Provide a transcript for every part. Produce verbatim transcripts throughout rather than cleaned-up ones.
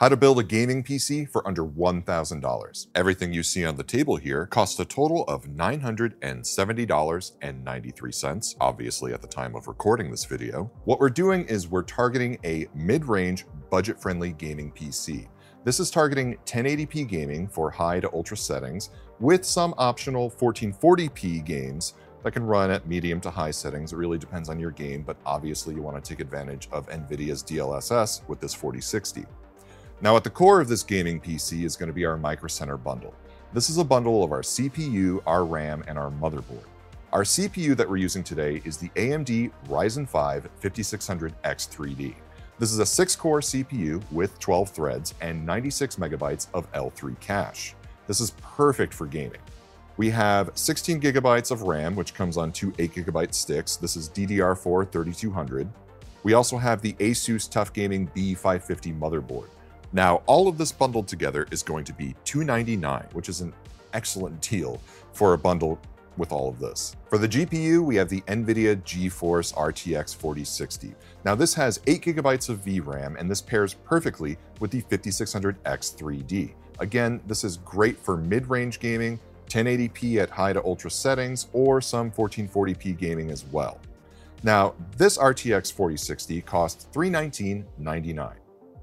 How to build a gaming P C for under one thousand dollars. Everything you see on the table here costs a total of nine hundred seventy dollars and ninety-three cents, obviously at the time of recording this video. What we're doing is we're targeting a mid-range, budget-friendly gaming P C. This is targeting ten eighty p gaming for high to ultra settings, with some optional fourteen forty p games that can run at medium to high settings. It really depends on your game, but obviously you want to take advantage of NVIDIA's D L S S with this forty sixty. Now at the core of this gaming P C is going to be our Micro Center bundle. This is a bundle of our C P U, our RAM, and our motherboard. Our C P U that we're using today is the A M D Ryzen five fifty-six hundred X three D. This is a six-core C P U with twelve threads and ninety-six megabytes of L three cache. This is perfect for gaming. We have sixteen gigabytes of RAM, which comes on two eight gigabyte sticks. This is D D R four thirty-two hundred. We also have the ASUS TUF Gaming B five fifty motherboard. Now, all of this bundled together is going to be two ninety-nine dollars, which is an excellent deal for a bundle with all of this. For the G P U, we have the NVIDIA GeForce R T X forty sixty. Now, this has eight gigabytes of V RAM, and this pairs perfectly with the fifty-six hundred X three D. Again, this is great for mid-range gaming, ten eighty p at high to ultra settings, or some fourteen forty p gaming as well. Now, this R T X forty sixty costs three hundred nineteen ninety-nine dollars.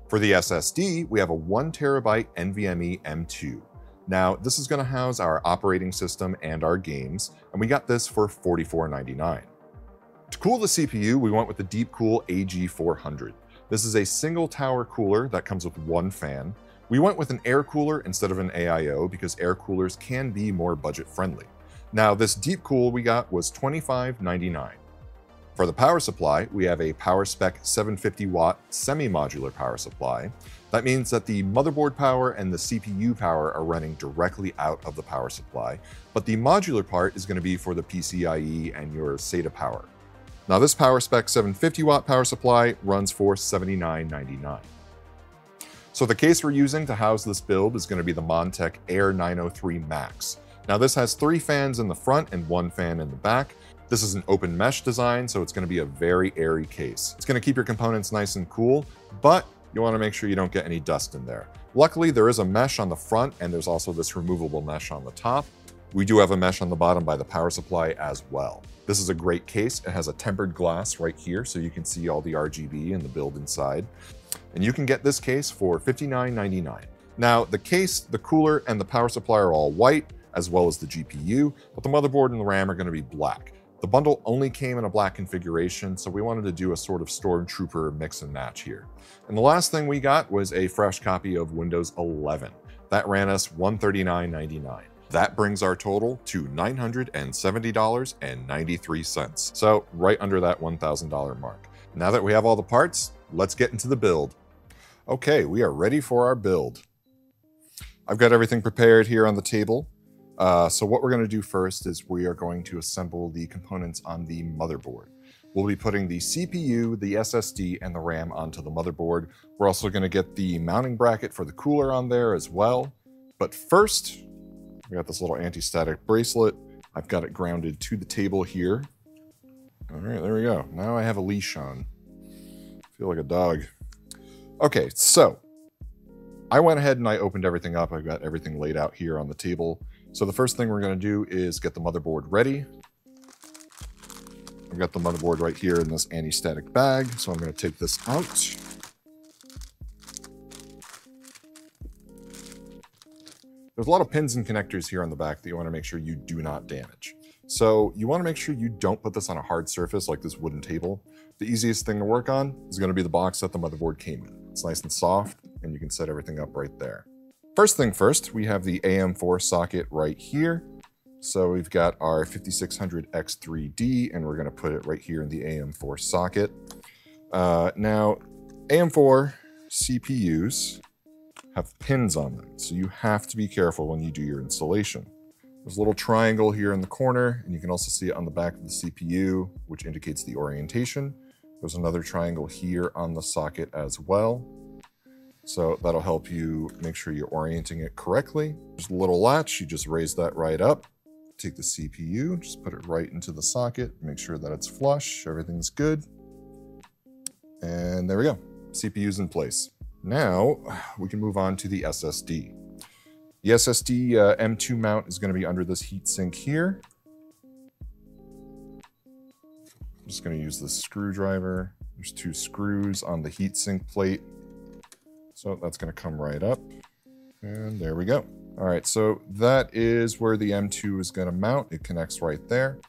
For the S S D, we have a one terabyte NVMe M two. Now, this is going to house our operating system and our games, and we got this for forty-four ninety-nine. To cool the C P U, we went with the Deepcool A G four hundred. This is a single tower cooler that comes with one fan. We went with an air cooler instead of an A I O because air coolers can be more budget friendly. Now, this Deepcool we got was twenty-five ninety-nine. For the power supply, we have a PowerSpec seven fifty watt semi-modular power supply. That means that the motherboard power and the C P U power are running directly out of the power supply, but the modular part is going to be for the P C I E and your SATA power. Now this PowerSpec seven fifty watt power supply runs for seventy-nine ninety-nine. So the case we're using to house this build is going to be the Montech Air nine oh three Max. Now this has three fans in the front and one fan in the back. This is an open mesh design, so it's going to be a very airy case. It's going to keep your components nice and cool, but you want to make sure you don't get any dust in there. Luckily, there is a mesh on the front, and there's also this removable mesh on the top. We do have a mesh on the bottom by the power supply as well. This is a great case. It has a tempered glass right here, so you can see all the R G B and the build inside. And you can get this case for fifty-nine ninety-nine. Now, the case, the cooler, and the power supply are all white, as well as the G P U, but the motherboard and the RAM are going to be black. The bundle only came in a black configuration, so we wanted to do a sort of Stormtrooper mix and match here. And the last thing we got was a fresh copy of Windows eleven. That ran us one hundred thirty-nine ninety-nine. That brings our total to nine hundred seventy dollars and ninety-three cents, so right under that one thousand dollar mark. Now that we have all the parts, let's get into the build. Okay, we are ready for our build. I've got everything prepared here on the table. Uh, so what we're going to do first is we are going to assemble the components on the motherboard. We'll be putting the C P U, the S S D, and the RAM onto the motherboard. We're also going to get the mounting bracket for the cooler on there as well. But first, we got this little anti-static bracelet. I've got it grounded to the table here. All right, there we go. Now I have a leash on. I feel like a dog. Okay, so I went ahead and I opened everything up. I've got everything laid out here on the table. So the first thing we're going to do is get the motherboard ready. I've got the motherboard right here in this anti-static bag, so I'm going to take this out. There's a lot of pins and connectors here on the back that you want to make sure you do not damage. So you want to make sure you don't put this on a hard surface like this wooden table. The easiest thing to work on is going to be the box that the motherboard came in. It's nice and soft, and you can set everything up right there. First thing first, we have the A M four socket right here. So we've got our fifty-six hundred X three D, and we're gonna put it right here in the A M four socket. Uh, now, A M four C P Us have pins on them, so you have to be careful when you do your installation. There's a little triangle here in the corner, and you can also see it on the back of the C P U, which indicates the orientation. There's another triangle here on the socket as well. So that'll help you make sure you're orienting it correctly. There's a little latch, you just raise that right up. Take the C P U, just put it right into the socket, make sure that it's flush, everything's good. And there we go, C P U's in place. Now we can move on to the S S D. The S S D uh, M two mount is going to be under this heatsink here. I'm just going to use this screwdriver. There's two screws on the heatsink plate. So that's going to come right up. And there we go. All right, so that is where the M two is going to mount. It connects right there.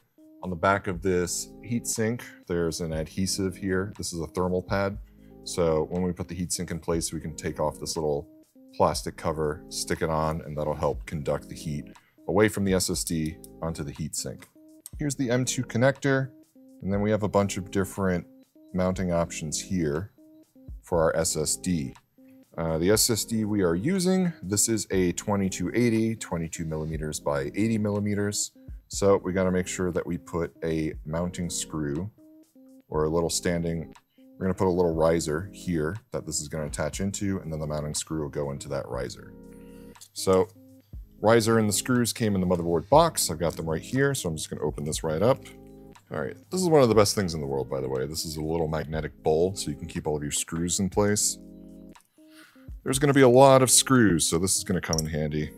On the back of this heatsink, there's an adhesive here. This is a thermal pad. So when we put the heatsink in place, we can take off this little plastic cover, stick it on, and that'll help conduct the heat away from the S S D onto the heatsink. Here's the M two connector, and then we have a bunch of different mounting options here for our S S D. Uh, the S S D we are using, this is a twenty-two eighty, twenty-two millimeters by eighty millimeters. So we got to make sure that we put a mounting screw or a little standing, we're going to put a little riser here that this is going to attach into, and then the mounting screw will go into that riser. So riser and the screws came in the motherboard box. I've got them right here. So I'm just going to open this right up. All right. This is one of the best things in the world, by the way. This is a little magnetic bowl, so you can keep all of your screws in place. There's going to be a lot of screws, so this is going to come in handy.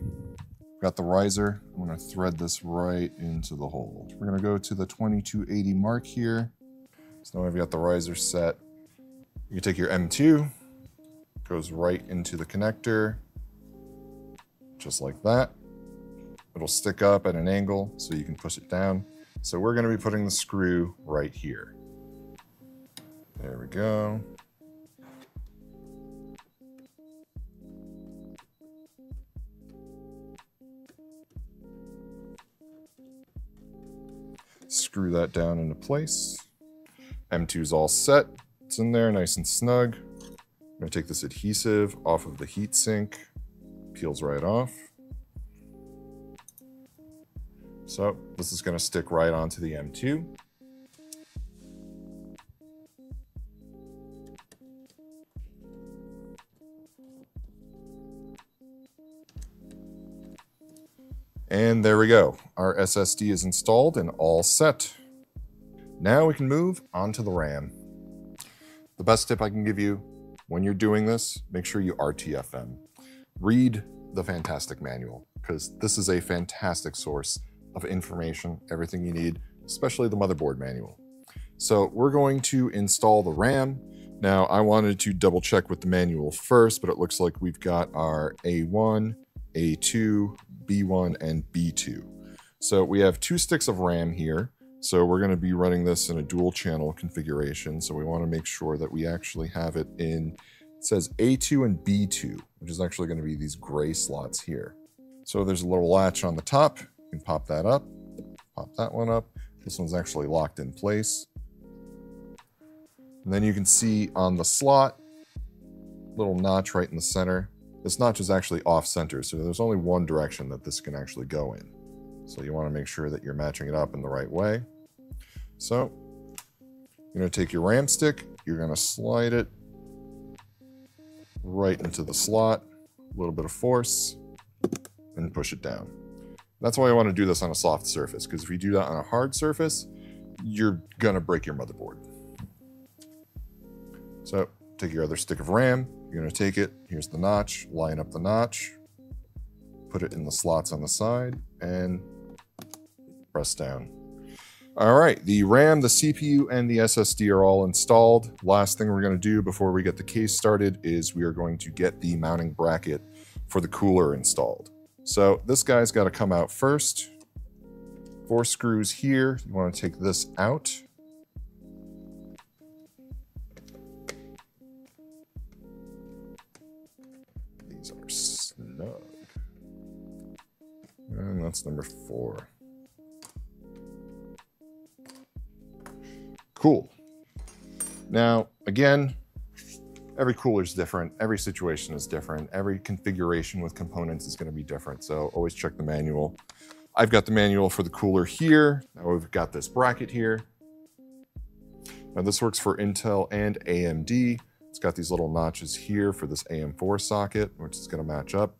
Got the riser. I'm going to thread this right into the hole. We're going to go to the twenty-two eighty mark here. So now I've got the riser set. You take your M two, goes right into the connector, just like that. It'll stick up at an angle so you can push it down. So we're going to be putting the screw right here. There we go. Screw that down into place. M two's all set. It's in there nice and snug. I'm gonna take this adhesive off of the heat sink. Peels right off. So this is gonna stick right onto the M two. And there we go. Our S S D is installed and all set. Now we can move on to the RAM. The best tip I can give you when you're doing this, make sure you R T F M. Read the fantastic manual, because this is a fantastic source of information, everything you need, especially the motherboard manual. So we're going to install the RAM. Now I wanted to double check with the manual first, but it looks like we've got our A one, A two, B one and B two. So we have two sticks of RAM here. So we're going to be running this in a dual channel configuration. So we want to make sure that we actually have it in, it says A two and B two, which is actually going to be these gray slots here. So there's a little latch on the top. You can pop that up, pop that one up. This one's actually locked in place. And then you can see on the slot, little notch right in the center. This notch is actually off center, so there's only one direction that this can actually go in. So you want to make sure that you're matching it up in the right way. So you're going to take your RAM stick, you're going to slide it right into the slot, a little bit of force, and push it down. That's why I want to do this on a soft surface, because if you do that on a hard surface, you're going to break your motherboard. So take your other stick of RAM. You're going to take it, here's the notch, line up the notch, put it in the slots on the side, and press down. All right, the RAM, the C P U, and the S S D are all installed. Last thing we're going to do before we get the case started is we are going to get the mounting bracket for the cooler installed. So this guy's got to come out first. Four screws here. You want to take this out. And that's number four. Cool. Now, again, every cooler is different. Every situation is different. Every configuration with components is going to be different. So always check the manual. I've got the manual for the cooler here. Now we've got this bracket here. Now this works for Intel and A M D. It's got these little notches here for this A M four socket, which is going to match up.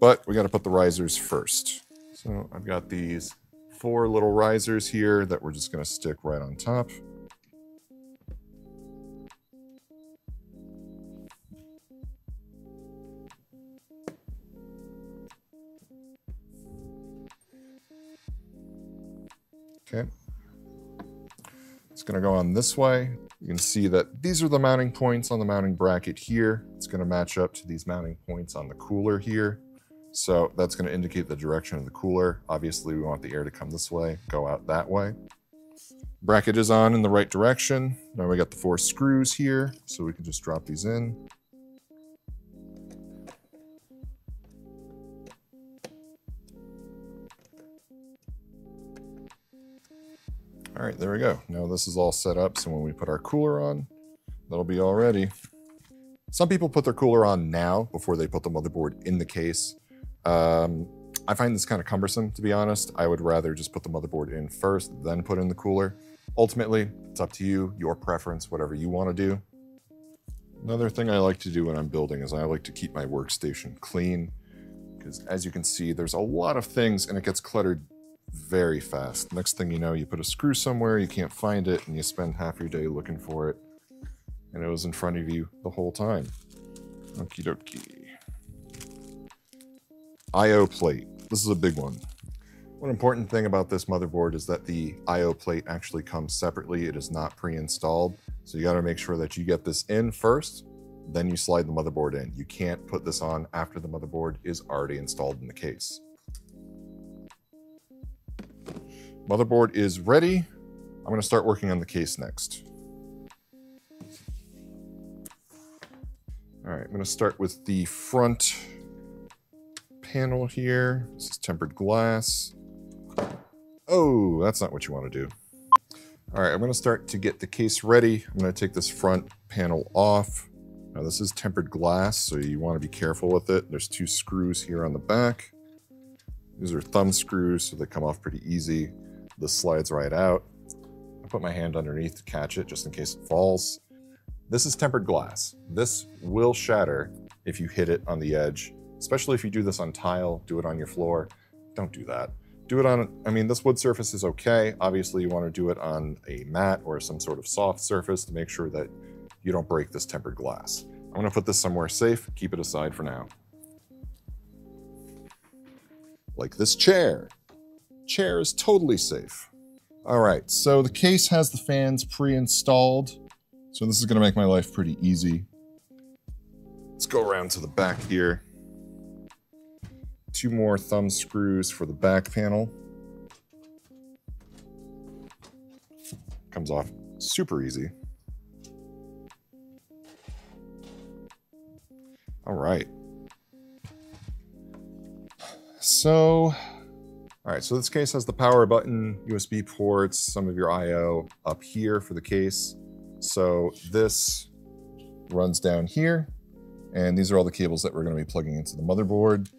But we got to put the risers first. So I've got these four little risers here that we're just going to stick right on top. Okay. It's gonna go on this way. You can see that these are the mounting points on the mounting bracket here. It's gonna match up to these mounting points on the cooler here. So that's gonna indicate the direction of the cooler. Obviously we want the air to come this way, go out that way. Bracket is on in the right direction. Now we got the four screws here, so we can just drop these in. All right, there we go. Now this is all set up, so when we put our cooler on, that'll be all ready. Some people put their cooler on now before they put the motherboard in the case. Um, I find this kind of cumbersome, to be honest. I would rather just put the motherboard in first, then put in the cooler. Ultimately, it's up to you, your preference, whatever you want to do. Another thing I like to do when I'm building is I like to keep my workstation clean, because as you can see, there's a lot of things and it gets cluttered very fast. Next thing you know, you put a screw somewhere, you can't find it, and you spend half your day looking for it, and it was in front of you the whole time. Okie dokie. I O plate. This is a big one. One important thing about this motherboard is that the I O plate actually comes separately. It is not pre-installed, so you got to make sure that you get this in first, then you slide the motherboard in. You can't put this on after the motherboard is already installed in the case. Motherboard is ready. I'm going to start working on the case next. All right, I'm going to start with the front panel here. This is tempered glass. Oh, that's not what you want to do. All right, I'm going to start to get the case ready. I'm going to take this front panel off. Now this is tempered glass, so you want to be careful with it. There's two screws here on the back. These are thumb screws, so they come off pretty easy. This slides right out. I put my hand underneath to catch it just in case it falls. This is tempered glass. This will shatter if you hit it on the edge, especially if you do this on tile, do it on your floor. Don't do that. Do it on, I mean, this wood surface is okay. Obviously you want to do it on a mat or some sort of soft surface to make sure that you don't break this tempered glass. I'm going to put this somewhere safe, keep it aside for now. Like this chair. Chair is totally safe. All right, so the case has the fans pre-installed. So this is gonna make my life pretty easy. Let's go around to the back here. Two more thumb screws for the back panel. Comes off super easy. All right. So, all right, so this case has the power button, U S B ports, some of your I O up here for the case. So this runs down here, and these are all the cables that we're gonna be plugging into the motherboard.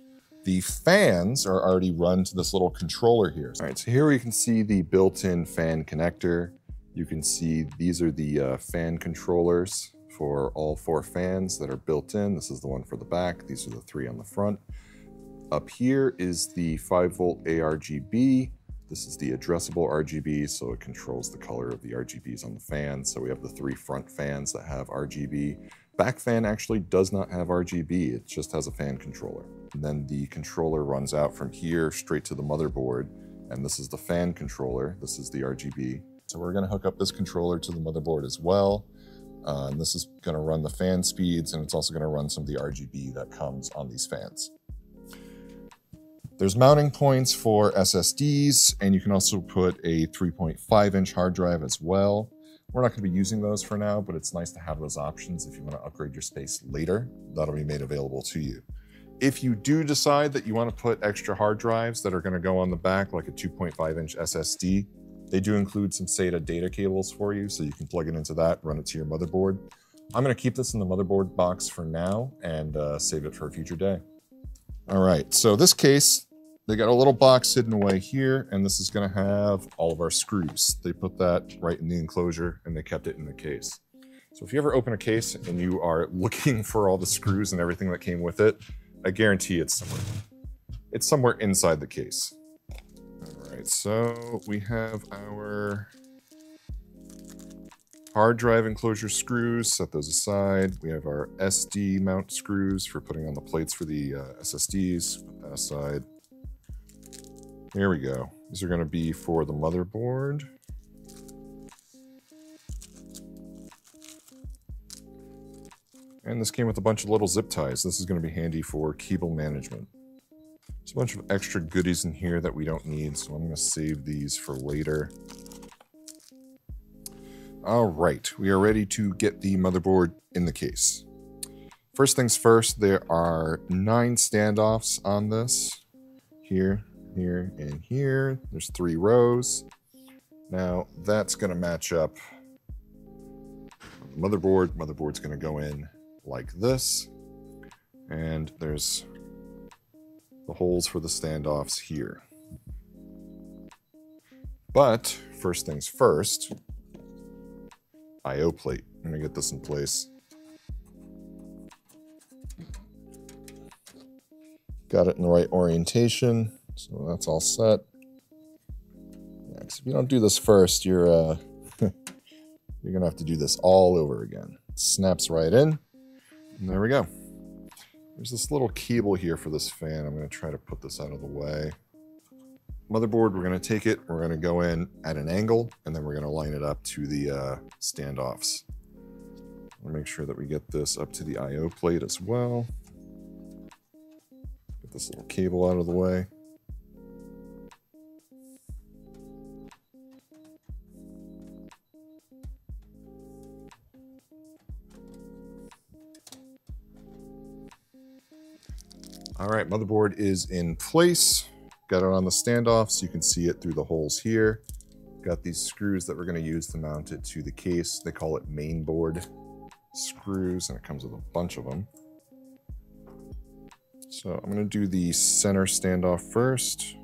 The fans are already run to this little controller here. All right, so here we can see the built-in fan connector. You can see these are the uh, fan controllers for all four fans that are built in. This is the one for the back. These are the three on the front. Up here is the five volt A R G B. This is the addressable R G B, so it controls the color of the R G Bs on the fan. So we have the three front fans that have R G B. Back fan actually does not have R G B, it just has a fan controller. And then the controller runs out from here straight to the motherboard, and this is the fan controller, this is the R G B. So we're gonna hook up this controller to the motherboard as well. Uh, and this is gonna run the fan speeds, and it's also gonna run some of the R G B that comes on these fans. There's mounting points for S S Ds, and you can also put a three point five inch hard drive as well. We're not gonna be using those for now, but it's nice to have those options if you wanna upgrade your space later. That'll be made available to you. If you do decide that you wanna put extra hard drives that are gonna go on the back, like a two point five inch S S D, they do include some SATA data cables for you, so you can plug it into that, run it to your motherboard. I'm gonna keep this in the motherboard box for now and uh, save it for a future day. All right, so this case, they got a little box hidden away here, and this is gonna have all of our screws. They put that right in the enclosure and they kept it in the case. So if you ever open a case and you are looking for all the screws and everything that came with it, I guarantee it's somewhere. It's somewhere inside the case. All right, so we have our hard drive enclosure screws, set those aside. We have our S D mount screws for putting on the plates for the uh, S S Ds, put that aside. Here we go. These are going to be for the motherboard. And this came with a bunch of little zip ties. This is going to be handy for cable management. There's a bunch of extra goodies in here that we don't need, so I'm going to save these for later. All right, we are ready to get the motherboard in the case. First things first, there are nine standoffs on this. Here, here, and here. There's three rows. Now that's going to match up the motherboard. Motherboard's going to go in like this. And there's the holes for the standoffs here. But first things first, I O plate. I'm going to get this in place. Got it in the right orientation, so that's all set. Yeah, if you don't do this first, you're uh, you're gonna have to do this all over again. It snaps right in, and there we go. There's this little cable here for this fan. I'm gonna try to put this out of the way. Motherboard, we're gonna take it, we're gonna go in at an angle, and then we're gonna line it up to the uh, standoffs. I'll make sure that we get this up to the I O plate as well. This little cable out of the way. All right, motherboard is in place. Got it on the standoff so you can see it through the holes here. Got these screws that we're going to use to mount it to the case. They call it mainboard screws, and it comes with a bunch of them. So I'm going to do the center standoff first.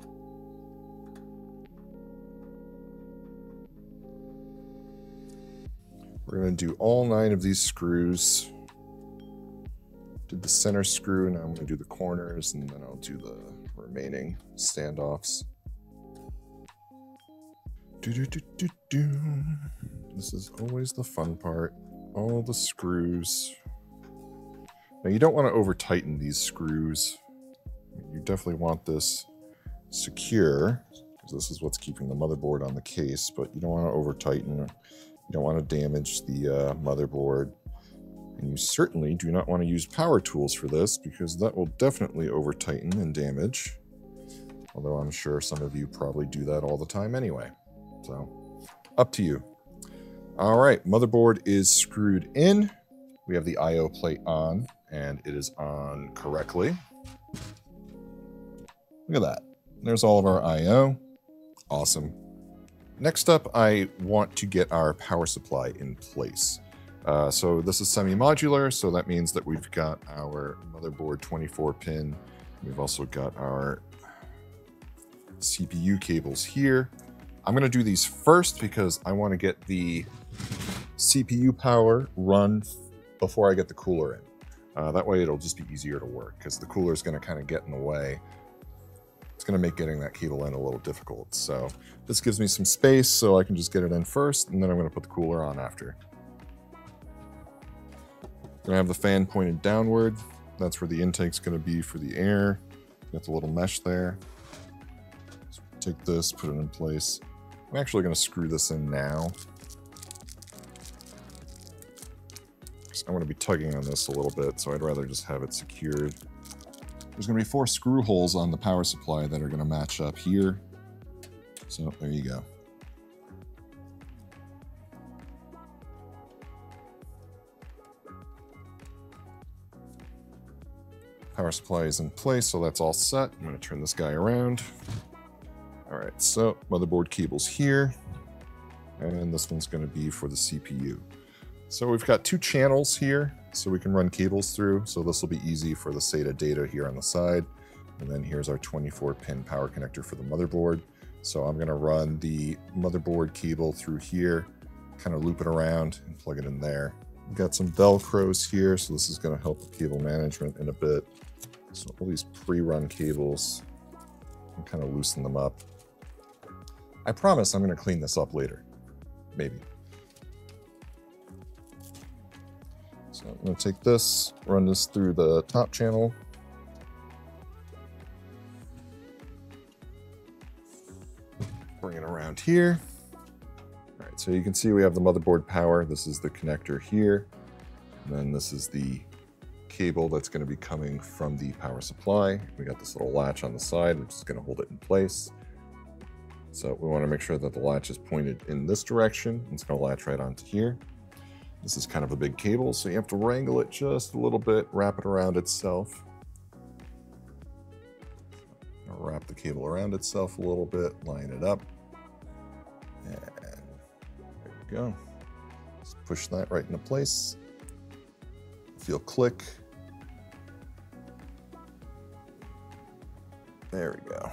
We're going to do all nine of these screws. Did the center screw, now I'm going to do the corners, and then I'll do the remaining standoffs. Do, do, do, do, do. This is always the fun part. All the screws. Now you don't want to over tighten these screws. You definitely want this secure because this is what's keeping the motherboard on the case, but you don't want to over tighten. You don't want to damage the uh, motherboard. And you certainly do not want to use power tools for this because that will definitely over tighten and damage. Although I'm sure some of you probably do that all the time anyway. So up to you. All right, motherboard is screwed in. We have the I O plate on, and it is on correctly. Look at that. There's all of our I O. Awesome. Next up, I want to get our power supply in place. Uh, so this is semi-modular, so that means that we've got our motherboard twenty-four pin. We've also got our C P U cables here. I'm going to do these first because I want to get the C P U power run before I get the cooler in. Uh, that way it'll just be easier to work because the cooler is going to kind of get in the way. It's going to make getting that cable in a little difficult. So this gives me some space so I can just get it in first, and then I'm going to put the cooler on after. Going to have the fan pointed downward. That's where the intake's going to be for the air. Got the little mesh there. So take this, put it in place. I'm actually going to screw this in now. I'm going to be tugging on this a little bit, so I'd rather just have it secured. There's going to be four screw holes on the power supply that are going to match up here. So there you go. Power supply is in place, so that's all set. I'm going to turn this guy around. All right, so motherboard cable's here, and this one's going to be for the C P U. So we've got two channels here, so we can run cables through. So this will be easy for the S A T A data here on the side. And then here's our twenty-four pin power connector for the motherboard. So I'm gonna run the motherboard cable through here, kind of loop it around and plug it in there. We've got some Velcros here, so this is gonna help with cable management in a bit. So all these pre-run cables, and kind of loosen them up. I promise I'm gonna clean this up later, maybe. So I'm going to take this, run this through the top channel. bring it around here. All right, so you can see we have the motherboard power. This is the connector here. And then this is the cable that's going to be coming from the power supply. We got this little latch on the side, which is going to hold it in place. So we want to make sure that the latch is pointed in this direction. It's going to latch right onto here. This is kind of a big cable, so you have to wrangle it just a little bit, wrap it around itself. Wrap the cable around itself a little bit, line it up, and there we go. Just push that right into place. If you'll click. There we go.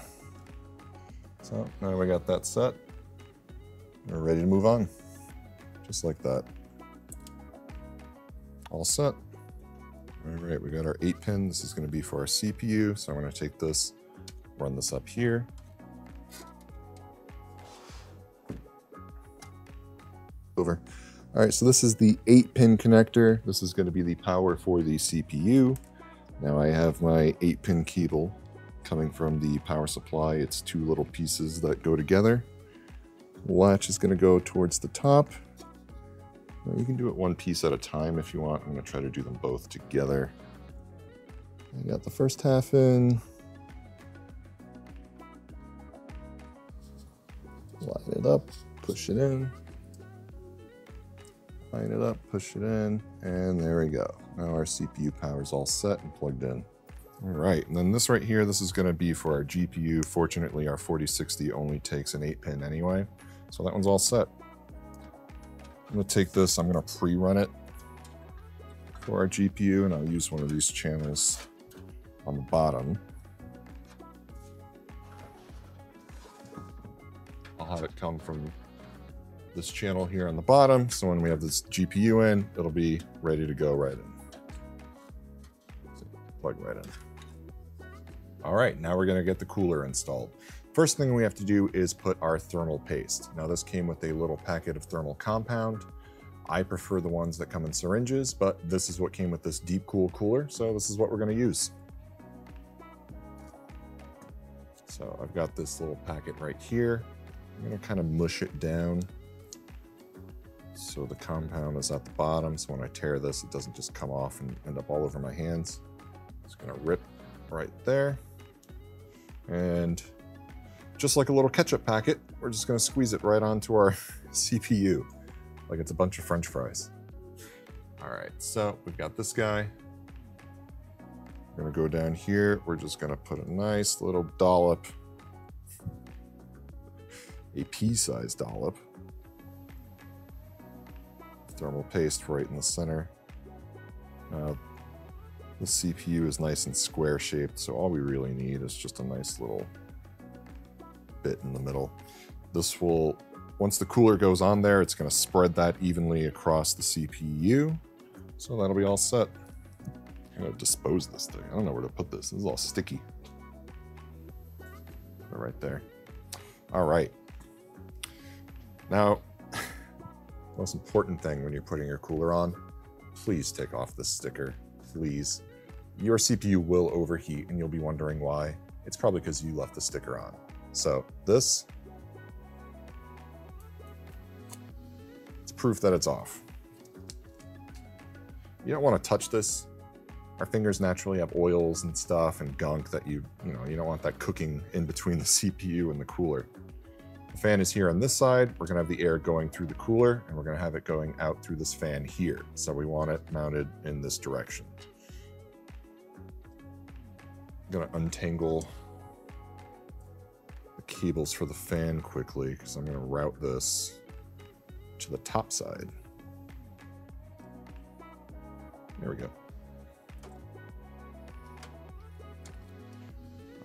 So now we got that set. We're ready to move on, just like that. All set. All right, we got our eight pin. This is going to be for our C P U. So I'm going to take this, run this up here. Over. All right, so this is the eight pin connector. This is going to be the power for the C P U. Now I have my eight pin cable coming from the power supply. It's two little pieces that go together. The latch is going to go towards the top. Now you can do it one piece at a time if you want. I'm going to try to do them both together. I got the first half in. Line it up, push it in. Line it up, push it in, and there we go. Now our C P U power is all set and plugged in. All right, and then this right here, this is gonna be for our G P U. Fortunately, our forty sixty only takes an eight pin anyway, so that one's all set. I'm gonna take this, I'm gonna pre-run it for our G P U, and I'll use one of these channels on the bottom. I'll have it come from this channel here on the bottom. So when we have this G P U in, it'll be ready to go right in. So plug right in. All right, now we're gonna get the cooler installed. First thing we have to do is put our thermal paste. Now this came with a little packet of thermal compound. I prefer the ones that come in syringes, but this is what came with this Deepcool cooler. So this is what we're gonna use. So I've got this little packet right here. I'm gonna kind of mush it down so the compound is at the bottom, so when I tear this, it doesn't just come off and end up all over my hands. It's gonna rip right there. And just like a little ketchup packet, we're just gonna squeeze it right onto our C P U, like it's a bunch of French fries. All right, so we've got this guy. We're gonna go down here. We're just gonna put a nice little dollop, a pea-sized dollop thermal paste right in the center. Uh, the C P U is nice and square shaped, so all we really need is just a nice little bit in the middle. This will, once the cooler goes on there, it's going to spread that evenly across the C P U, so that'll be all set. I'm going to dispose this thing. I don't know where to put this. This is all sticky. Right there. All right. Now, most important thing when you're putting your cooler on, please take off this sticker, please. Your C P U will overheat and you'll be wondering why. It's probably because you left the sticker on. So this, it's proof that it's off. You don't want to touch this. Our fingers naturally have oils and stuff and gunk that you, you know, you don't want that cooking in between the C P U and the cooler. The fan is here on this side. We're gonna have the air going through the cooler and we're gonna have it going out through this fan here. So we want it mounted in this direction. I'm gonna untangle the cables for the fan quickly because I'm gonna route this to the top side. There we go.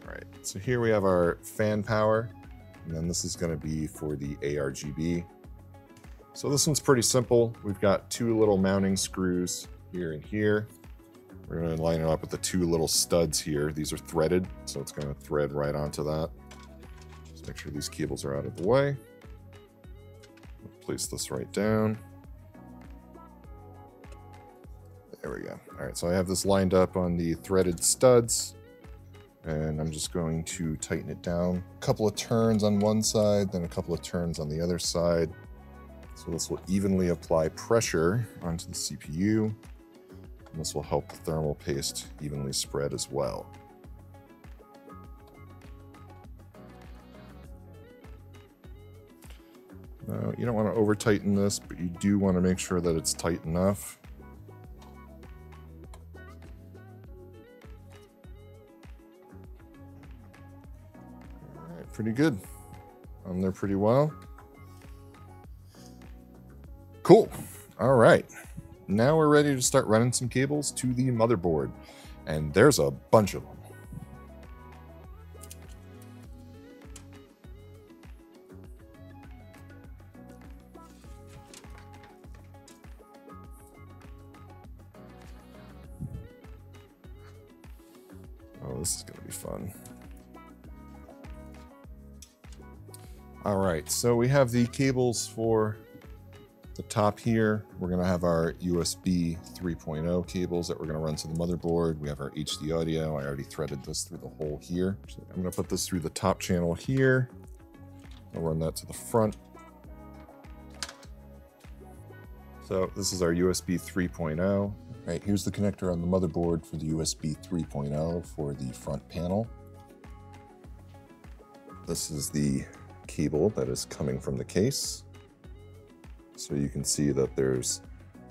All right, so here we have our fan power. And then this is going to be for the A R G B. So this one's pretty simple. We've got two little mounting screws here and here. We're going to line it up with the two little studs here. These are threaded, so it's going to thread right onto that. Just make sure these cables are out of the way. Place this right down. There we go. All right, so I have this lined up on the threaded studs. and I'm just going to tighten it down. A couple of turns on one side, then a couple of turns on the other side. So this will evenly apply pressure onto the C P U, and this will help the thermal paste evenly spread as well. Now, you don't want to over tighten this, but you do want to make sure that it's tight enough. All right, pretty good. On there pretty well. Cool. All right. Now we're ready to start running some cables to the motherboard, and there's a bunch of them. Oh, this is going to be fun. All right, so we have the cables for the top here. We're going to have our U S B three point oh cables that we're going to run to the motherboard. We have our H D audio. I already threaded this through the hole here. So I'm going to put this through the top channel here. I'll run that to the front. So this is our U S B three point oh. All right, here's the connector on the motherboard for the U S B three point oh for the front panel. This is the cable that is coming from the case. So you can see that there's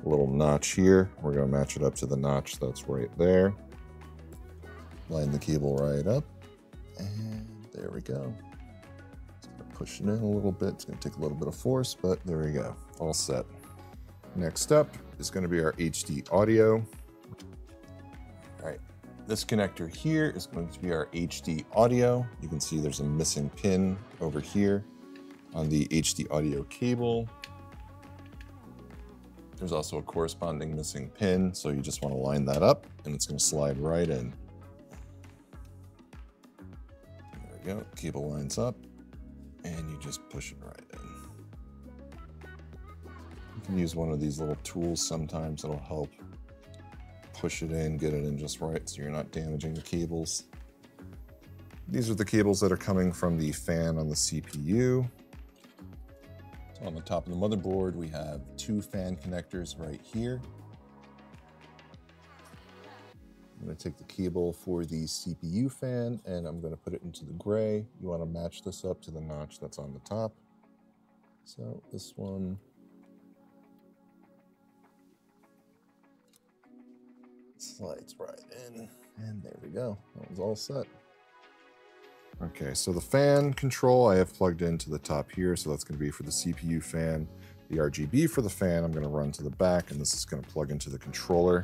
a little notch here. We're going to match it up to the notch that's right there. Line the cable right up, and there we go. It's going to push it in a little bit. It's going to take a little bit of force, but there we go. All set. Next up is going to be our H D audio. All right, this connector here is going to be our H D audio. You can see there's a missing pin over here on the H D audio cable. There's also a corresponding missing pin, so you just want to line that up, and it's going to slide right in. There we go, cable lines up, and you just push it right in. You can use one of these little tools sometimes. It'll help push it in, get it in just right so you're not damaging the cables. These are the cables that are coming from the fan on the C P U. So on the top of the motherboard, we have two fan connectors right here. I'm going to take the cable for the C P U fan, and I'm going to put it into the gray. You want to match this up to the notch that's on the top. So this one, slides right in, and there we go. That was all set. Okay, so the fan control I have plugged into the top here, so that's going to be for the C P U fan. The R G B for the fan I'm going to run to the back, and this is going to plug into the controller.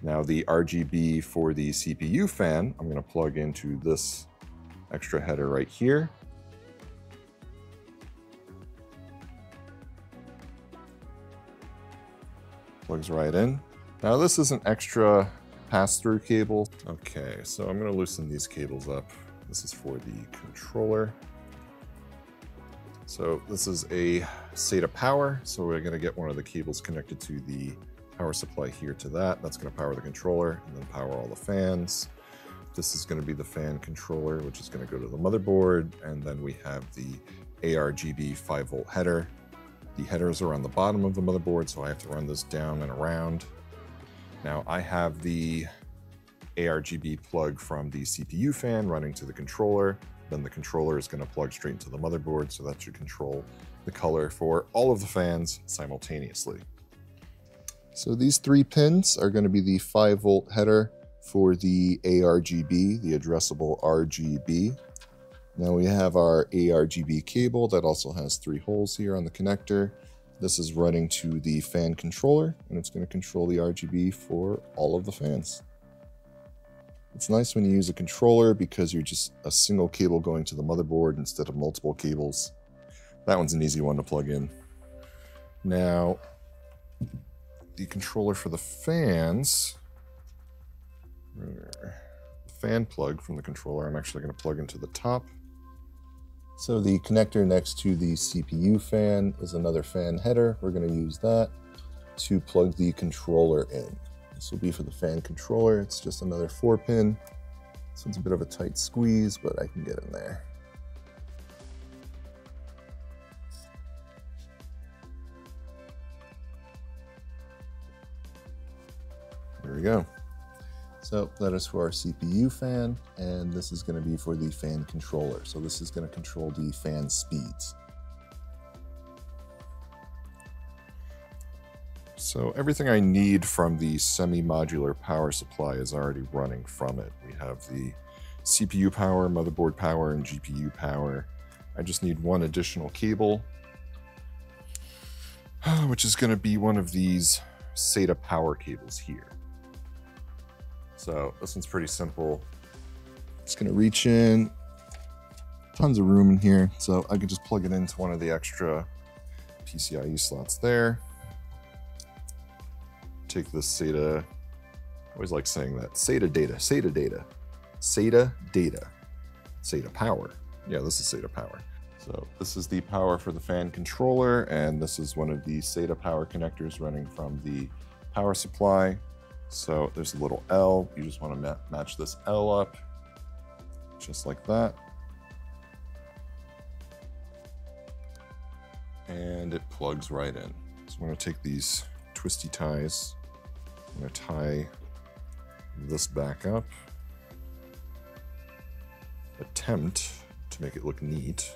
Now the R G B for the C P U fan I'm going to plug into this extra header right here. Plugs right in. Now this is an extra pass-through cable. Okay, so I'm gonna loosen these cables up. This is for the controller. So this is a SATA power. So we're gonna get one of the cables connected to the power supply here to that. That's gonna power the controller and then power all the fans. This is gonna be the fan controller, which is gonna go to the motherboard. And then we have the A R G B five volt header. The headers are on the bottom of the motherboard, so I have to run this down and around. Now I have the A R G B plug from the C P U fan running to the controller. Then the controller is going to plug straight into the motherboard, so that should control the color for all of the fans simultaneously. So these three pins are going to be the five volt header for the A R G B, the addressable R G B. Now we have our A R G B cable that also has three holes here on the connector. This is running to the fan controller, and it's going to control the R G B for all of the fans. It's nice when you use a controller because you're just a single cable going to the motherboard instead of multiple cables. That one's an easy one to plug in. Now, the controller for the fans, the fan plug from the controller, I'm actually going to plug into the top. So the connector next to the C P U fan is another fan header. We're going to use that to plug the controller in. This will be for the fan controller. It's just another four pin. So it's a bit of a tight squeeze, but I can get in there. There we go. So that is for our C P U fan, and this is going to be for the fan controller. So this is going to control the fan speeds. So everything I need from the semi-modular power supply is already running from it. We have the C P U power, motherboard power, and G P U power. I just need one additional cable, which is going to be one of these SATA power cables here. So this one's pretty simple. It's going to reach in, tons of room in here, so I can just plug it into one of the extra P C I E slots there. Take the SATA, I always like saying that, SATA data, SATA data, SATA data, SATA power. Yeah, this is SATA power. So this is the power for the fan controller, and this is one of the SATA power connectors running from the power supply. So there's a little L, you just want to ma- match this L up, just like that. And it plugs right in. So I'm gonna take these twisty ties. I'm going to tie this back up, attempt to make it look neat.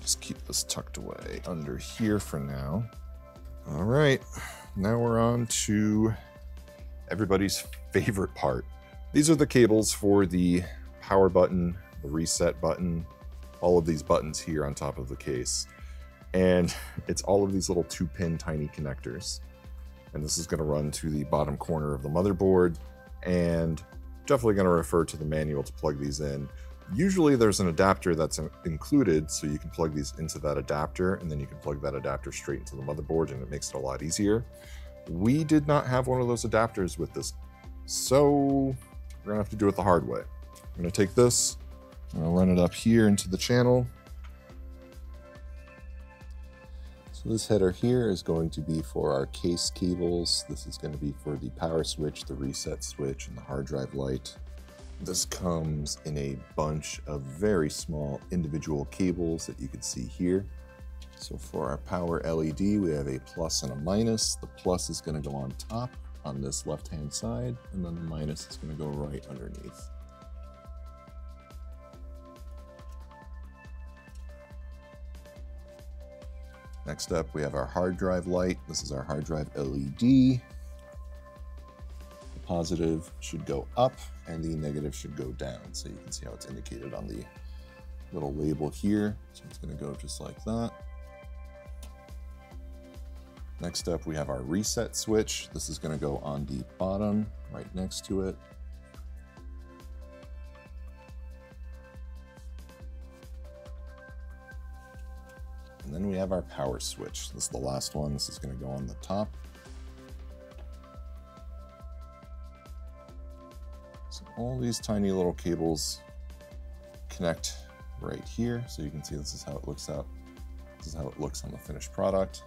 Just keep this tucked away under here for now. All right, now we're on to everybody's favorite part. These are the cables for the power button, the reset button, all of these buttons here on top of the case. And it's all of these little two pin tiny connectors. And this is gonna run to the bottom corner of the motherboard, and definitely gonna refer to the manual to plug these in. Usually there's an adapter that's included, so you can plug these into that adapter, and then you can plug that adapter straight into the motherboard, and it makes it a lot easier. We did not have one of those adapters with this, so we're gonna have to do it the hard way. I'm gonna take this, I'm gonna run it up here into the channel. So this header here is going to be for our case cables. This is gonna be for the power switch, the reset switch, and the hard drive light. This comes in a bunch of very small individual cables that you can see here. So for our power L E D, we have a plus and a minus. The plus is gonna go on top on this left-hand side, and then the minus is gonna go right underneath. Next up, we have our hard drive light. This is our hard drive L E D. The positive should go up and the negative should go down. So you can see how it's indicated on the little label here. So it's gonna go just like that. Next up, we have our reset switch. This is gonna go on the bottom, right next to it. And then we have our power switch. This is the last one. This is going to go on the top. So all these tiny little cables connect right here. So you can see this is how it looks out. This is how it looks on the finished product.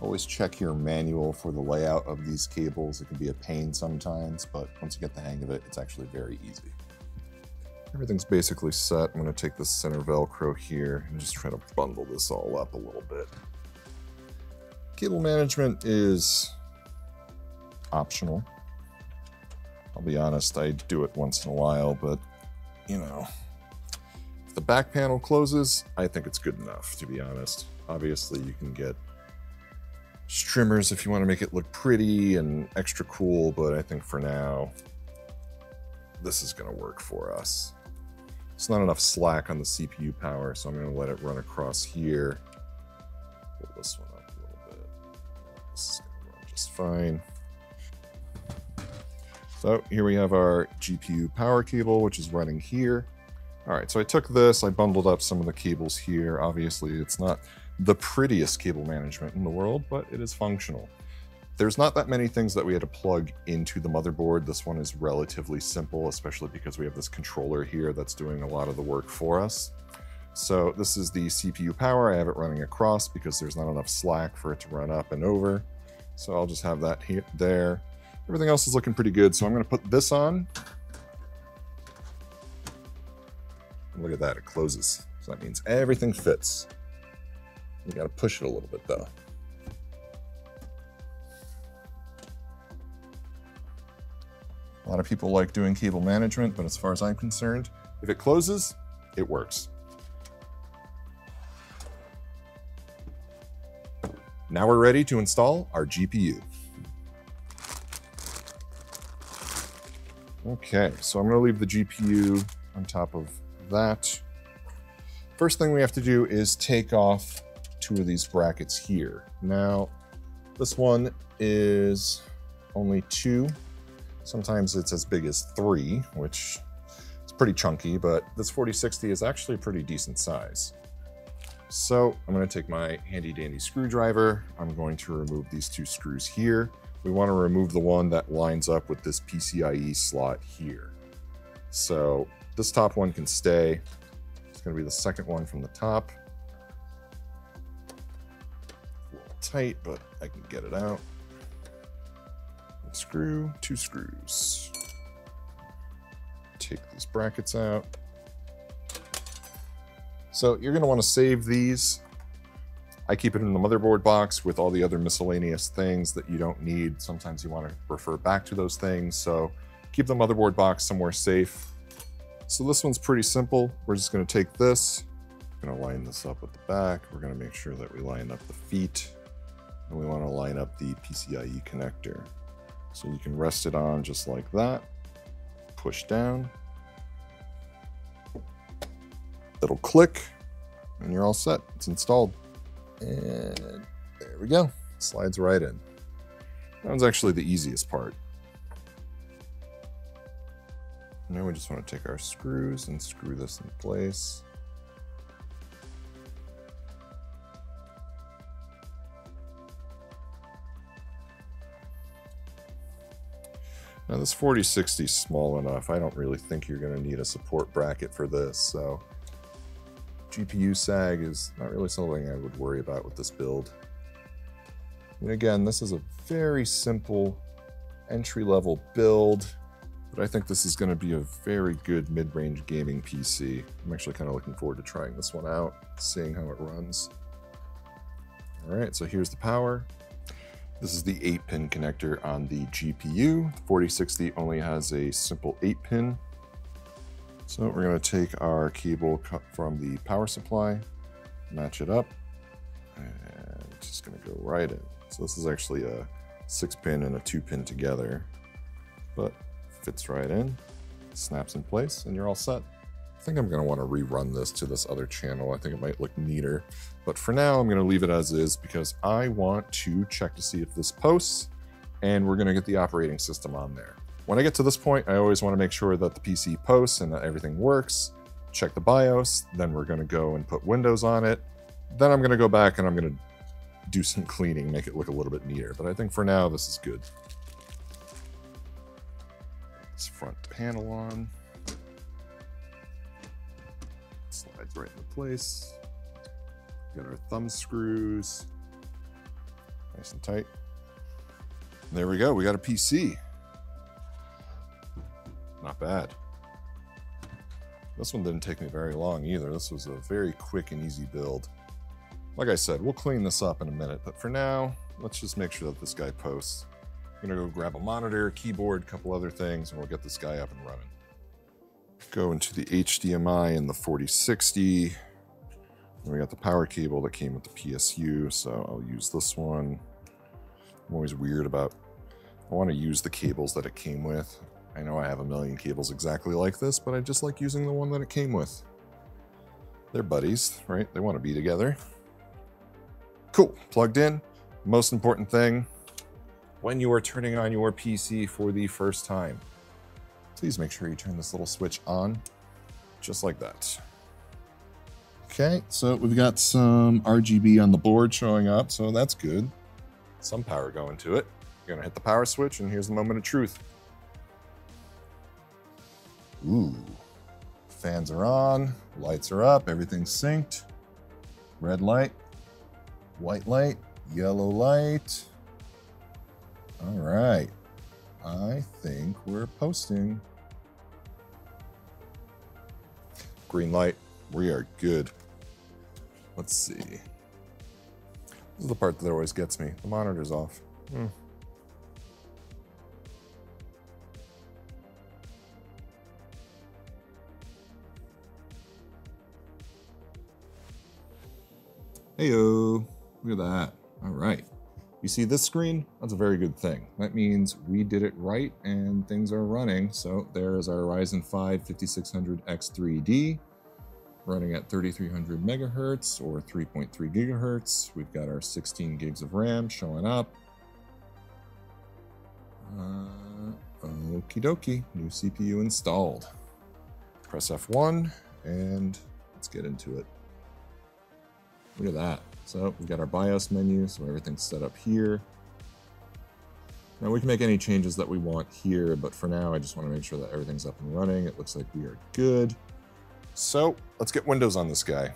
Always check your manual for the layout of these cables. It can be a pain sometimes, but once you get the hang of it, it's actually very easy. Everything's basically set. I'm gonna take the center Velcro here and just try to bundle this all up a little bit. Cable management is optional. I'll be honest, I do it once in a while, but you know, if the back panel closes, I think it's good enough, to be honest. Obviously you can get trimmers if you wanna make it look pretty and extra cool, but I think for now, this is gonna work for us. It's not enough slack on the C P U power, so I'm gonna let it run across here. Pull this one up a little bit. This is gonna run just fine. So here we have our G P U power cable, which is running here. All right, so I took this, I bundled up some of the cables here. Obviously, it's not the prettiest cable management in the world, but it is functional. There's not that many things that we had to plug into the motherboard. This one is relatively simple, especially because we have this controller here that's doing a lot of the work for us. So this is the C P U power. I have it running across because there's not enough slack for it to run up and over. So I'll just have that here, there. Everything else is looking pretty good. So I'm gonna put this on. And look at that, it closes. So that means everything fits. You gotta push it a little bit though. A lot of people like doing cable management, but as far as I'm concerned, if it closes, it works. Now we're ready to install our G P U. Okay, so I'm gonna leave the G P U on top of that. First thing we have to do is take off two of these brackets here. Now, this one is only two. Sometimes it's as big as three, which is pretty chunky, but this forty sixty is actually a pretty decent size. So I'm gonna take my handy dandy screwdriver. I'm going to remove these two screws here. We wanna remove the one that lines up with this P C I E slot here. So this top one can stay. It's gonna be the second one from the top. A little tight, but I can get it out. One screw, two screws. Take these brackets out. So you're gonna wanna save these. I keep it in the motherboard box with all the other miscellaneous things that you don't need. Sometimes you wanna refer back to those things. So keep the motherboard box somewhere safe. So this one's pretty simple. We're just gonna take this, gonna line this up at the back. We're gonna make sure that we line up the feet, and we wanna line up the P C I E connector. So you can rest it on just like that, push down. It'll click and you're all set. It's installed. And there we go. Slides right in. That was actually the easiest part. Now we just want to take our screws and screw this in place. Now this forty sixty is small enough. I don't really think you're going to need a support bracket for this. So G P U sag is not really something I would worry about with this build. And again, this is a very simple entry-level build, but I think this is going to be a very good mid-range gaming P C. I'm actually kind of looking forward to trying this one out, seeing how it runs. All right, so here's the power. This is the eight pin connector on the G P U. The forty sixty only has a simple eight pin. So we're going to take our cable cut from the power supply, match it up, and it's just going to go right in. So this is actually a six pin and a two pin together, but fits right in, snaps in place, and you're all set. I think I'm going to want to rerun this to this other channel. I think it might look neater, but for now I'm going to leave it as is because I want to check to see if this posts, and we're going to get the operating system on there. When I get to this point, I always want to make sure that the P C posts and that everything works. Check the BIOS, then we're going to go and put Windows on it. Then I'm going to go back and I'm going to do some cleaning, make it look a little bit neater. But I think for now, this is good. This front panel on. Slides right into place. Got our thumb screws. Nice and tight. There we go. We got a P C. Not bad. This one didn't take me very long either. This was a very quick and easy build. Like I said, we'll clean this up in a minute, but for now, let's just make sure that this guy posts. I'm gonna go grab a monitor, keyboard, a couple other things, and we'll get this guy up and running. Go into the H D M I in the forty sixty. And we got the power cable that came with the P S U, so I'll use this one. I'm always weird about, I wanna use the cables that it came with. I know I have a million cables exactly like this, but I just like using the one that it came with. They're buddies, right? They want to be together. Cool, plugged in. Most important thing, when you are turning on your P C for the first time, please make sure you turn this little switch on, just like that. Okay, so we've got some R G B on the board showing up, so that's good. Some power going to it. You're gonna hit the power switch, and here's the moment of truth. Ooh, fans are on, lights are up, everything's synced. Red light, white light, yellow light. All right, I think we're posting. Green light, we are good. Let's see. This is the part that always gets me. The monitor's off. Mm. Heyo, look at that. All right. You see this screen? That's a very good thing. That means we did it right and things are running. So there is our Ryzen five fifty-six hundred X three D. Running at thirty-three hundred megahertz or three point three gigahertz. We've got our sixteen gigs of RAM showing up. Uh, okie dokie, new C P U installed. Press F one and let's get into it. Look at that. So we've got our BIOS menu, so everything's set up here. Now we can make any changes that we want here, but for now I just want to make sure that everything's up and running. It looks like we are good. So let's get Windows on this guy.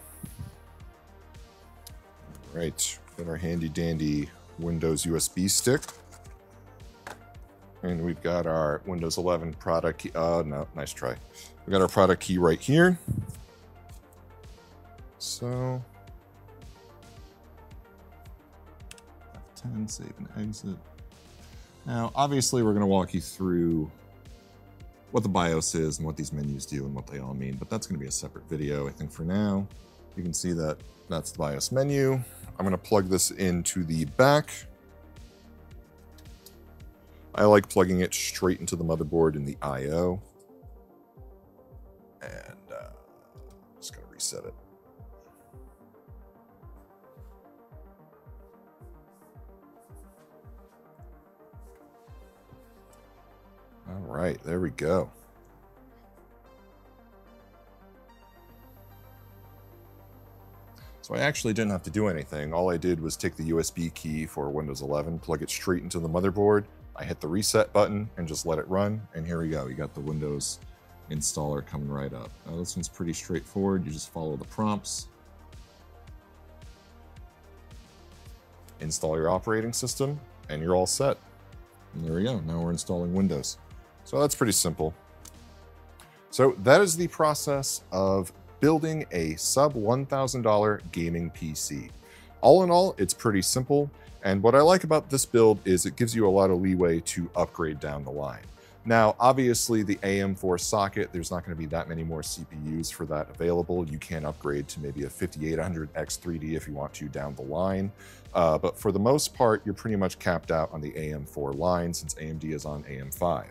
All right, got our handy dandy Windows U S B stick. And we've got our Windows eleven product key. Oh, uh, no, nice try. We got our product key right here. So, F ten, save and exit. Now, obviously we're gonna walk you through what the BIOS is and what these menus do and what they all mean, but that's gonna be a separate video. I think for now, you can see that that's the BIOS menu. I'm gonna plug this into the back. I like plugging it straight into the motherboard in the I O. And uh, just gonna reset it. All right, there we go. So I actually didn't have to do anything. All I did was take the U S B key for Windows eleven, plug it straight into the motherboard. I hit the reset button and just let it run. And here we go, you got the Windows installer coming right up. Now this one's pretty straightforward. You just follow the prompts. Install your operating system and you're all set. And there we go, now we're installing Windows. So that's pretty simple. So that is the process of building a sub one thousand dollar gaming P C. All in all, it's pretty simple. And what I like about this build is it gives you a lot of leeway to upgrade down the line. Now, obviously the A M four socket, there's not gonna be that many more C P Us for that available. You can upgrade to maybe a fifty-eight hundred X three D if you want to down the line. Uh, but for the most part, you're pretty much capped out on the A M four line since A M D is on A M five.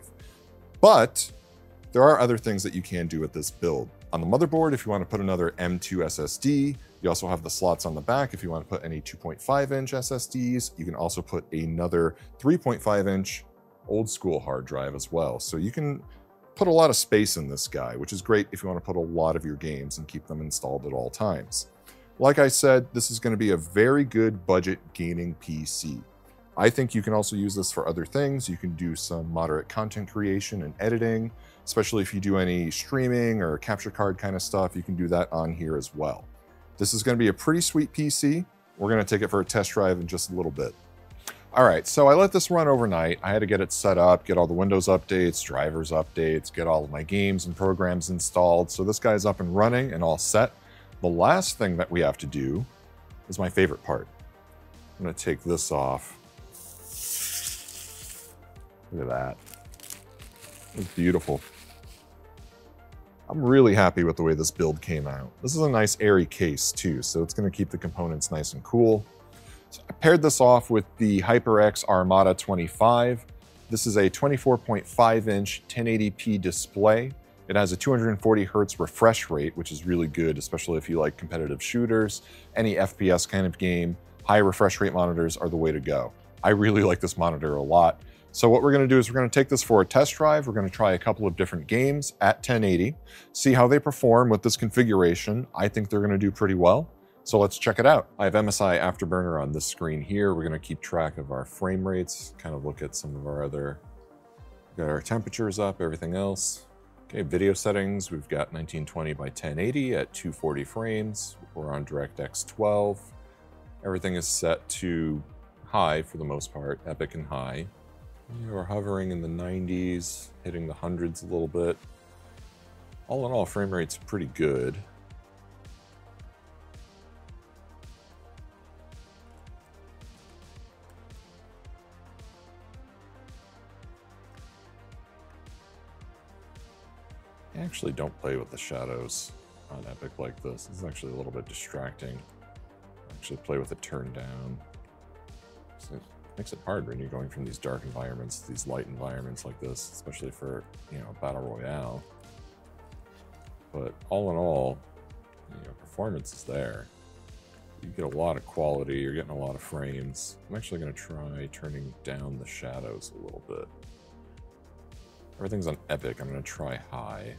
But there are other things that you can do with this build. On the motherboard, if you want to put another M two S S D, you also have the slots on the back. If you want to put any two point five inch S S Ds, you can also put another three point five inch old school hard drive as well. So you can put a lot of space in this guy, which is great if you want to put a lot of your games and keep them installed at all times. Like I said, this is going to be a very good budget gaming P C. I think you can also use this for other things. You can do some moderate content creation and editing, especially if you do any streaming or capture card kind of stuff, you can do that on here as well. This is going to be a pretty sweet P C. We're going to take it for a test drive in just a little bit. All right, so I let this run overnight. I had to get it set up, get all the Windows updates, drivers updates, get all of my games and programs installed. So this guy's up and running and all set. The last thing that we have to do is my favorite part. I'm gonna take this off. Look at that. It's beautiful. I'm really happy with the way this build came out. This is a nice airy case too, so it's gonna keep the components nice and cool. So I paired this off with the HyperX Armada twenty-five. This is a twenty-four point five inch ten eighty p display. It has a two hundred forty hertz refresh rate, which is really good, especially if you like competitive shooters, any F P S kind of game. High refresh rate monitors are the way to go. I really like this monitor a lot. So what we're gonna do is we're gonna take this for a test drive. We're gonna try a couple of different games at ten eighty, see how they perform with this configuration. I think they're gonna do pretty well. So let's check it out. I have M S I Afterburner on this screen here. We're gonna keep track of our frame rates, kind of look at some of our other, got our temperatures up, everything else. Okay, video settings, we've got nineteen twenty by ten eighty at two forty frames. We're on DirectX twelve. Everything is set to high for the most part, epic and high. We're hovering in the nineties, hitting the hundreds a little bit. All in all, frame rate's pretty good. I actually don't play with the shadows on Epic like this. It's actually a little bit distracting. I actually play with it turned down. So it makes it hard when you're going from these dark environments to these light environments like this, especially for, you know, battle royale. But all in all, you know, performance is there. You get a lot of quality, you're getting a lot of frames. I'm actually gonna try turning down the shadows a little bit. Everything's on epic, I'm gonna try high.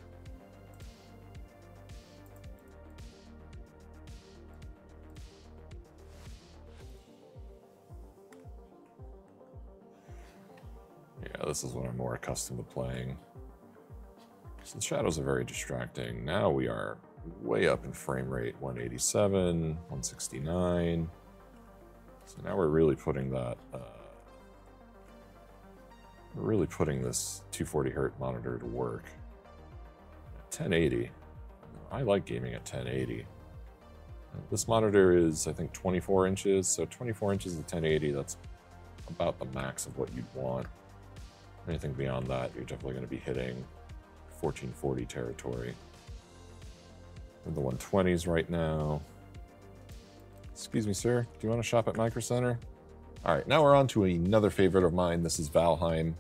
Yeah, this is what I'm more accustomed to playing. So the shadows are very distracting. Now we are way up in frame rate, one eighty-seven, one sixty-nine. So now we're really putting that, uh, we're really putting this two forty hertz monitor to work. ten eighty, I like gaming at ten eighty. This monitor is, I think, twenty-four inches. So twenty-four inches of ten eighty, that's about the max of what you'd want. Anything beyond that, you're definitely gonna be hitting fourteen forty territory. We're in the one twenties right now. Excuse me, sir, do you want to shop at Micro Center? All right, now we're on to another favorite of mine. This is Valheim,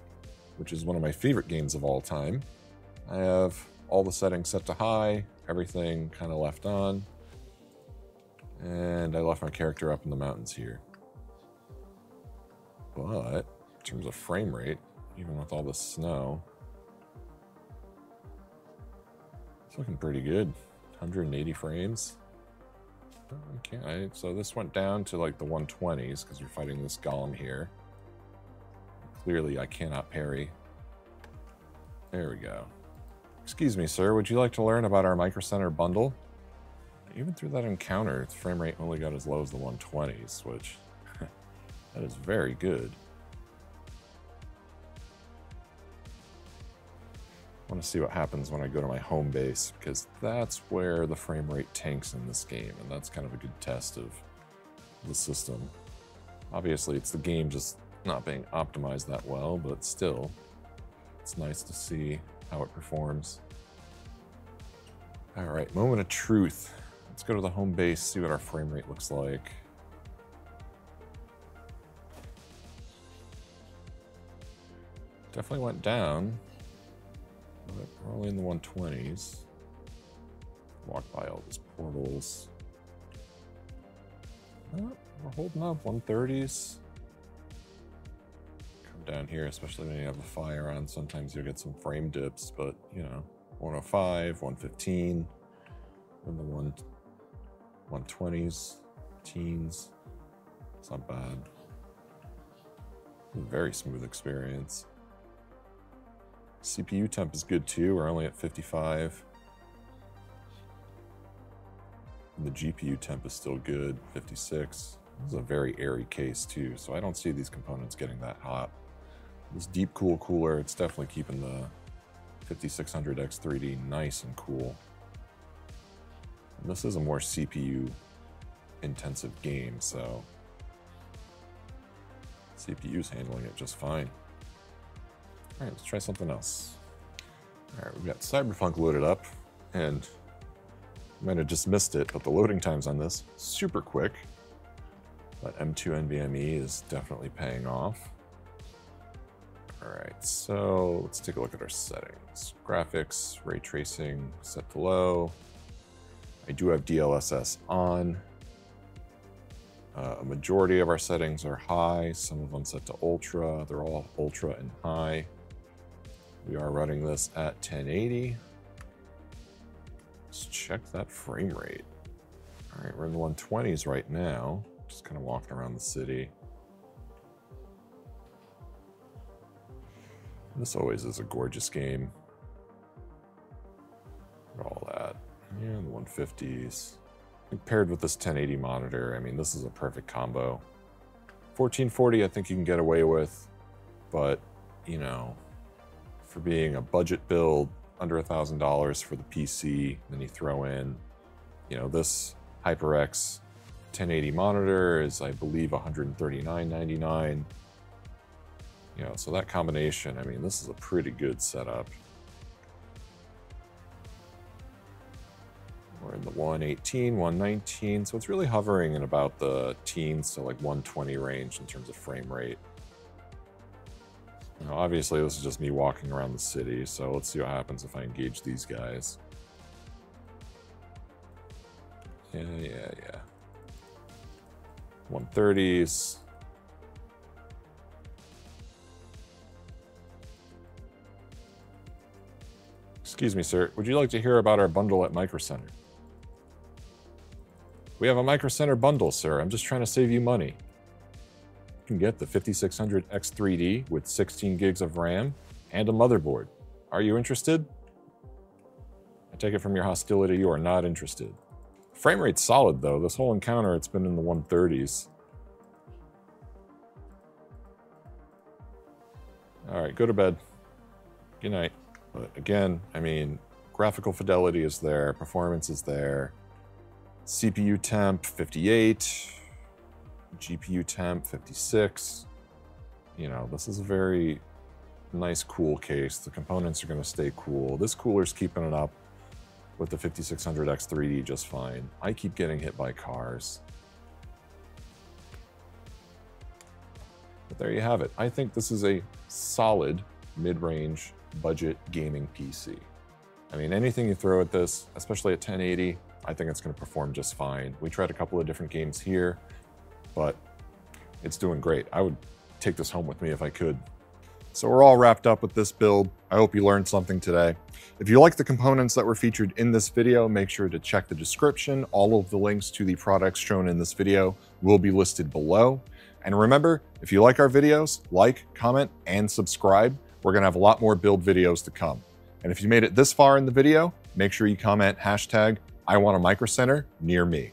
which is one of my favorite games of all time. I have all the settings set to high, everything kind of left on, and I left my character up in the mountains here. But in terms of frame rate, even with all the snow, looking pretty good, one eighty frames. Okay, so this went down to like the one twenties because you're fighting this golem here. Clearly I cannot parry. There we go. Excuse me, sir, would you like to learn about our Micro Center bundle? Even through that encounter, the frame rate only got as low as the one twenties, which that is very good. I want to see what happens when I go to my home base, because that's where the frame rate tanks in this game, and that's kind of a good test of the system. Obviously, it's the game just not being optimized that well, but still, it's nice to see how it performs. All right, moment of truth. Let's go to the home base, see what our frame rate looks like. Definitely went down. But we're only in the one twenties. Walk by all these portals. Oh, we're holding up, one thirties. Come down here, especially when you have a fire on, sometimes you'll get some frame dips, but you know, one oh five, one fifteen, in the one, one twenties, teens. It's not bad. It's a very smooth experience. C P U temp is good too, we're only at fifty-five. And the G P U temp is still good, fifty-six. This is a very airy case too, so I don't see these components getting that hot. This Deepcool cooler, it's definitely keeping the fifty-six hundred X three D nice and cool. And this is a more C P U intensive game, so C P U's handling it just fine. All right, let's try something else. All right, we've got Cyberpunk loaded up, and I might have just missed it, but the loading times on this, super quick. But M two NVMe is definitely paying off. All right, so let's take a look at our settings. Graphics, ray tracing, set to low. I do have D L S S on. Uh, a majority of our settings are high, some of them set to ultra, they're all ultra and high. We are running this at ten eighty. Let's check that frame rate. All right, we're in the one twenties right now. Just kind of walking around the city. This always is a gorgeous game. They're all that. Yeah, the one fifties. Paired with this ten eighty monitor, I mean, this is a perfect combo. fourteen forty, I think you can get away with, but, you know, for being a budget build, under a thousand dollars for the P C, then you throw in, you know, this HyperX ten eighty monitor is, I believe, one thirty-nine ninety-nine. You know, so that combination, I mean, this is a pretty good setup. We're in the one eighteen, one nineteen, so it's really hovering in about the teens to like one twenty range in terms of frame rate. Now, obviously, this is just me walking around the city, so let's see what happens if I engage these guys. Yeah, yeah, yeah. one thirties. Excuse me, sir. Would you like to hear about our bundle at Micro Center? We have a Micro Center bundle, sir. I'm just trying to save you money. You can get the fifty-six hundred X three D with sixteen gigs of RAM and a motherboard. Are you interested? I take it from your hostility, you are not interested. Frame rate's solid, though. This whole encounter, it's been in the one thirties. All right, go to bed. Good night. But again, I mean, graphical fidelity is there, performance is there. C P U temp, fifty-eight. G P U temp, fifty-six. You know, this is a very nice, cool case. The components are gonna stay cool. This cooler's keeping it up with the fifty-six hundred X three D just fine. I keep getting hit by cars. But there you have it. I think this is a solid mid-range budget gaming P C. I mean, anything you throw at this, especially at ten eighty, I think it's going to perform just fine. We tried a couple of different games here, but it's doing great. I would take this home with me if I could. So we're all wrapped up with this build. I hope you learned something today. If you like the components that were featured in this video, make sure to check the description. All of the links to the products shown in this video will be listed below. And remember, if you like our videos, like, comment, and subscribe. We're gonna have a lot more build videos to come. And if you made it this far in the video, make sure you comment hashtag I want a Micro Center near me.